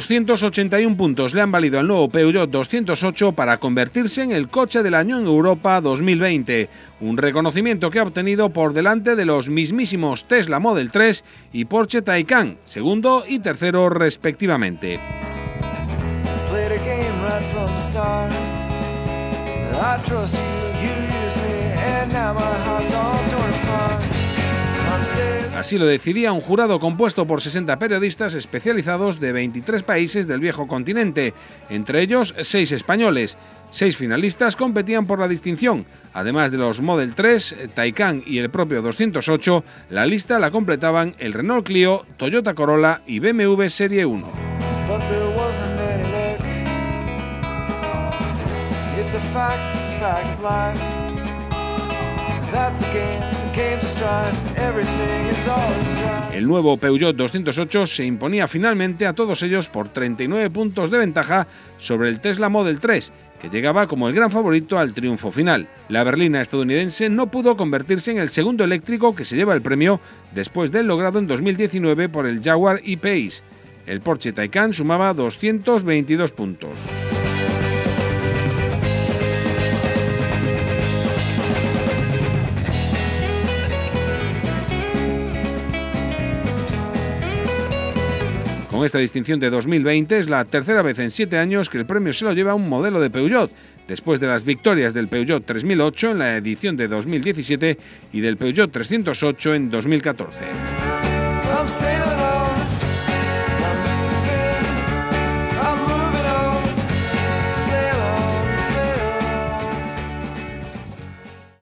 281 puntos le han valido al nuevo Peugeot 208 para convertirse en el coche del año en Europa 2020, un reconocimiento que ha obtenido por delante de los mismísimos Tesla Model 3 y Porsche Taycan, segundo y tercero respectivamente. Así lo decidía un jurado compuesto por 60 periodistas especializados de 23 países del viejo continente, entre ellos 6 españoles. 6 finalistas competían por la distinción. Además de los Model 3, Taycan y el propio 208, la lista la completaban el Renault Clio, Toyota Corolla y BMW Serie 1. El nuevo Peugeot 208 se imponía finalmente a todos ellos por 39 puntos de ventaja sobre el Tesla Model 3, que llegaba como el gran favorito al triunfo final. La berlina estadounidense no pudo convertirse en el segundo eléctrico que se lleva el premio después del logrado en 2019 por el Jaguar I-Pace. El Porsche Taycan sumaba 222 puntos. Con esta distinción de 2020 es la tercera vez en 7 años que el premio se lo lleva un modelo de Peugeot, después de las victorias del Peugeot 3008 en la edición de 2017 y del Peugeot 308 en 2014.